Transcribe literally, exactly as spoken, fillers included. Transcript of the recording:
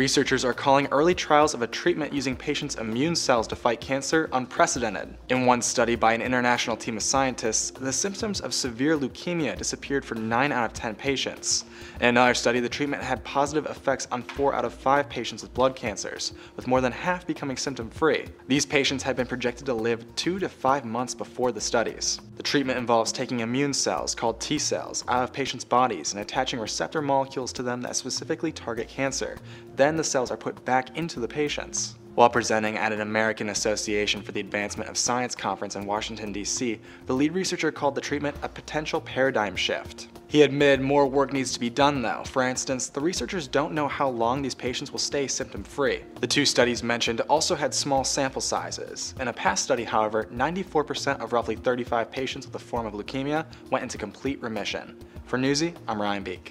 Researchers are calling early trials of a treatment using patients' immune cells to fight cancer unprecedented. In one study by an international team of scientists, the symptoms of severe leukemia disappeared for nine out of ten patients. In another study, the treatment had positive effects on four out of five patients with blood cancers, with more than half becoming symptom-free. These patients had been projected to live two to five months before the studies. The treatment involves taking immune cells, called T-cells, out of patients' bodies and attaching receptor molecules to them that specifically target cancer. Then the cells are put back into the patients. While presenting at an American Association for the Advancement of Science conference in Washington, D C, the lead researcher called the treatment a potential paradigm shift. He admitted more work needs to be done though. For instance, the researchers don't know how long these patients will stay symptom-free. The two studies mentioned also had small sample sizes. In a past study, however, ninety-four percent of roughly thirty-five patients with a form of leukemia went into complete remission. For Newsy, I'm Ryan Biek.